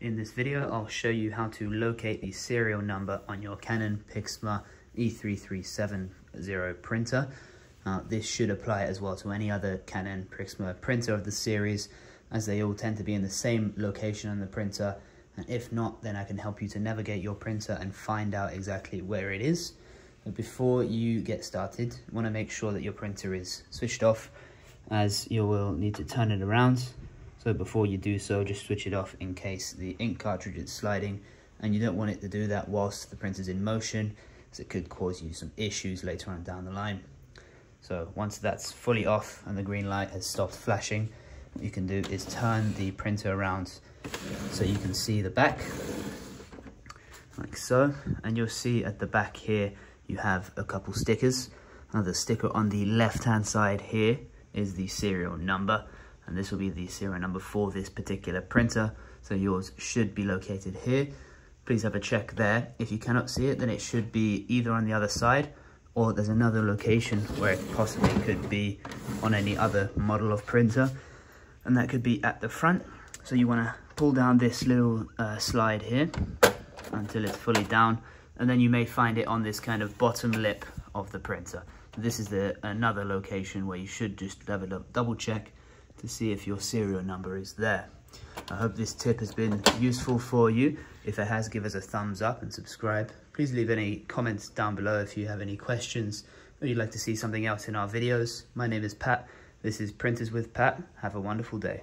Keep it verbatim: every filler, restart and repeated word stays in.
In this video, I'll show you how to locate the serial number on your Canon PIXMA E three three seven zero printer. Uh, this should apply as well to any other Canon PIXMA printer of the series, as they all tend to be in the same location on the printer. And if not, then I can help you to navigate your printer and find out exactly where it is. But before you get started, you want to make sure that your printer is switched off, as you will need to turn it around. So before you do so, just switch it off in case the ink cartridge is sliding, and you don't want it to do that whilst the printer's in motion, because it could cause you some issues later on down the line. So once that's fully off and the green light has stopped flashing, what you can do is turn the printer around so you can see the back, like so. And you'll see at the back here, you have a couple stickers. Now the sticker on the left-hand side here is the serial number, and this will be the serial number for this particular printer, so yours should be located here. Please have a check there. If you cannot see it, then it should be either on the other side, or there's another location where it possibly could be on any other model of printer, and that could be at the front. So you want to pull down this little uh, slide here until it's fully down, and then you may find it on this kind of bottom lip of the printer. This is the another location where you should just have a double check to see if your serial number is there. I hope this tip has been useful for you. If it has, give us a thumbs up and subscribe. Please leave any comments down below if you have any questions or you'd like to see something else in our videos. My name is Pat. This is Printers with Pat. Have a wonderful day.